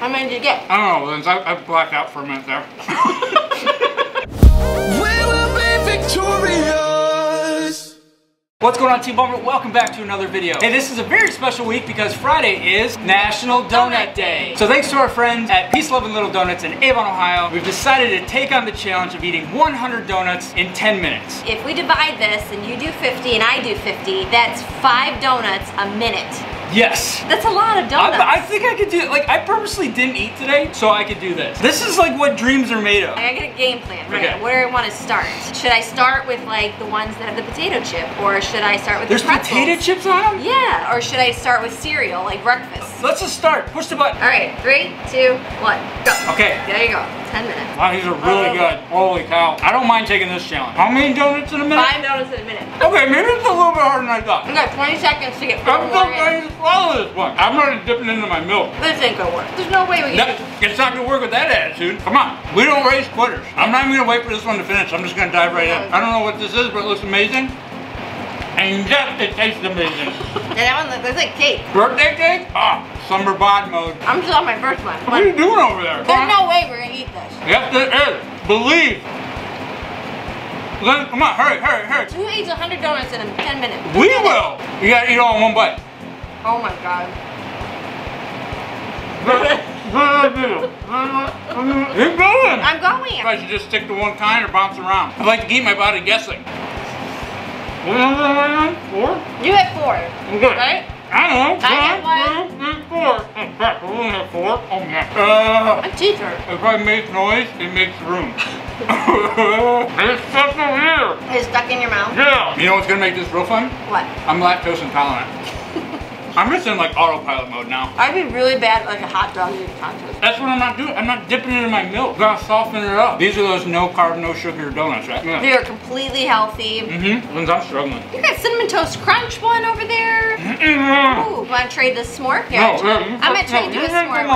How many did you get? I don't know, Linz. I blacked out for a minute there. We will be victorious! What's going on, Team Balmert? Welcome back to another video. Hey, this is a very special week because Friday is National Donut Day. So thanks to our friends at Peace, Love & Little Donuts in Avon, Ohio, we've decided to take on the challenge of eating 100 donuts in 10 minutes. If we divide this and you do 50 and I do 50, that's 5 donuts a minute. Yes. That's a lot of donuts. I think I could do it. Like, I purposely didn't eat today, so I could do this. This is like what dreams are made of. I got a game plan, right? Okay. Where do I want to start? Should I start with like the ones that have the potato chip, or should I start with the pretzels? There's potato chips on them? Yeah, or should I start with cereal, like breakfast? Let's just start. Push the button. All right, 3, 2, 1, go. Okay. There you go. 10 minutes. Wow, these are really good. Holy cow. I don't mind taking this challenge. How many donuts in a minute? 5 donuts in a minute. Okay, maybe it's a little bit harder than I thought. I got 20 seconds to get I'm not trying to swallow this one. I'm already dipping into my milk. This ain't gonna work. There's no way we can do it. It's not gonna work with that attitude. Come on. We don't raise quitters. I'm not even gonna wait for this one to finish. I'm just gonna dive right in. I don't know what this is, but it looks amazing. And yes, it tastes amazing. And that one looks like cake. Birthday cake? Ah, summer bod mode. I'm just on my first one. What are you doing over there? There's no way we're gonna eat this. Yes, there is. Believe. Come on, hurry, hurry, hurry. Who eats 100 donuts in 10 minutes? We will. You gotta eat all in one bite. Oh my god. You're going. I'm going. I should just stick to one kind or bounce around. I like to keep my body guessing. You had 4. Okay. Right? I don't know. I had 1. 3, 4. In fact, I only had 4. Oh my. A teacher. If I make noise, it makes room. It's stuck in here. It's stuck in your mouth? Yeah. You know what's gonna make this real fun? What? I'm lactose intolerant. I'm just in like autopilot mode now. I'd be really bad at like a hot dog with lactose. That's what I'm not doing. I'm not dipping it in my milk. Gotta soften it up. These are those no carb, no sugar donuts, right? Yeah. They are completely healthy. Mm-hmm. Linz, I'm struggling. You got Cinnamon Toast Crunch one over there. Mm-hmm. Ooh, wanna trade this s'more? Yeah, no, I'm gonna trade you a s'more. No.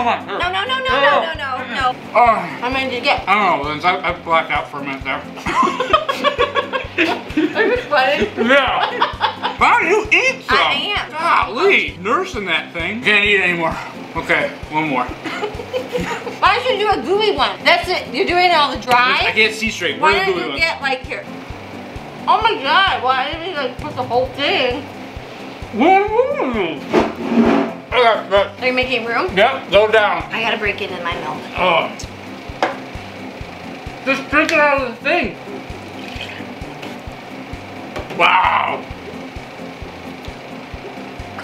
How many did you get? I don't know, Linz. I blacked out for a minute there. Are you sweating? Yeah. Why do you eat some? I am. Golly, nursing that thing. Can't eat anymore. Okay, one more. Why don't you do a gooey one? That's it. You're doing it on the dry? I can't see straight. Why don't you get like here? Oh my god, why didn't you like put the whole thing? Are you making room? Yep, go down. I gotta break it in my milk. Just drink it out of the thing. Wow.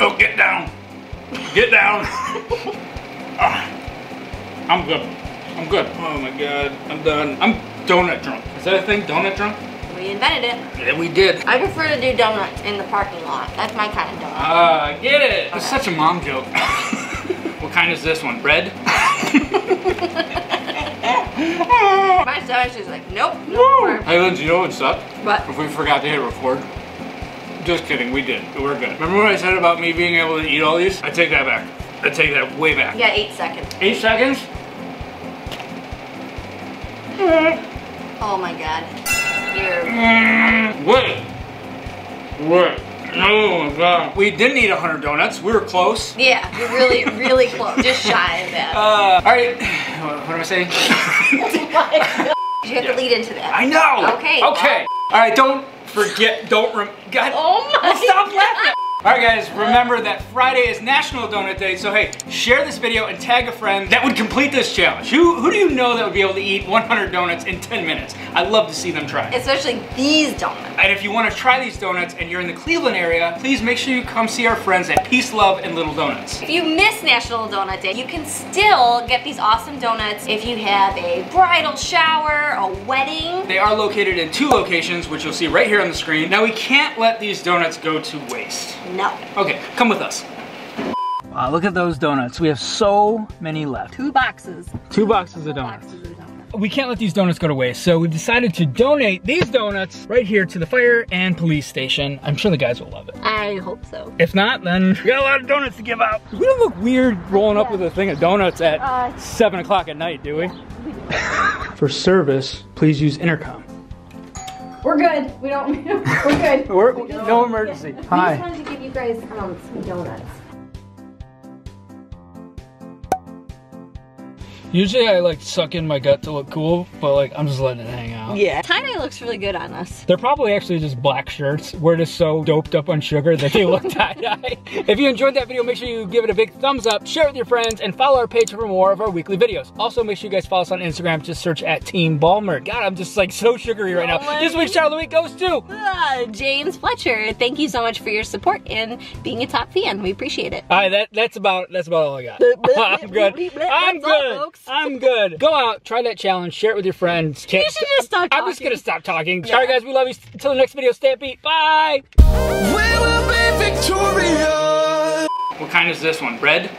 Oh, get down. Get down. I'm good. I'm good. Oh my god. I'm done. I'm donut drunk. Is that a thing? Donut drunk? We invented it. Yeah, we did. I prefer to do donuts in the parking lot. That's my kind of donut. Ah, get it. Okay. That's such a mom joke. What kind is this one? Bread? My stomach's just like, nope. No. Hey, Linz, you know what's up? What? If we forgot to hit record. Just kidding, we did. We're good. Remember what I said about me being able to eat all these? I take that back. I take that way back. Yeah, 8 seconds. 8 seconds? Oh my god. You're... Wait. Oh my god. We didn't eat 100 donuts. We were close. Yeah, we're really, really close. Just shy of that. Alright. What am I saying? You have to lead into that. I know! Okay. Okay. Alright, don't stop laughing. Alright guys, remember that Friday is National Donut Day, so hey, share this video and tag a friend that would complete this challenge. Who do you know that would be able to eat 100 donuts in 10 minutes? I'd love to see them try. Especially these donuts. And if you want to try these donuts and you're in the Cleveland area, please make sure you come see our friends at Peace, Love, and Little Donuts. If you miss National Donut Day, you can still get these awesome donuts if you have a bridal shower, a wedding. They are located in 2 locations, which you'll see right here on the screen. Now we can't let these donuts go to waste. No. Okay, come with us. Wow, look at those donuts. We have so many left. 2 boxes. 2 boxes of donuts. We can't let these donuts go to waste, so we've decided to donate these donuts right here to the fire and police station. I'm sure the guys will love it. I hope so. If not, then we got a lot of donuts to give out. We don't look weird rolling up with a thing of donuts at 7 o'clock at night, do we? Yeah, we do. For service, please use intercom. We're good. We don't. We're good. No emergency. Yeah. Hi. I just wanted to give you guys some donuts. Usually I like suck in my gut to look cool, but like I'm just letting it hang out. Yeah. Tie-dye looks really good on us. They're probably actually just black shirts. We're just so doped up on sugar that they look tie-dye. If you enjoyed that video, make sure you give it a big thumbs up, share it with your friends, and follow our page for more of our weekly videos. Also, make sure you guys follow us on Instagram. Just search at Team Balmert. God, I'm just like so sugary right now. This week's Shout of the Week goes to... James Fletcher. Thank you so much for your support and being a top fan. We appreciate it. All right, that's about all I got. I'm good. Go out, try that challenge, share it with your friends. You should just stop talking. I'm just gonna stop talking. Yeah. All right, guys, we love you. Until the next video, stay upbeat. Bye. We will be victorious. What kind is this one? Bread?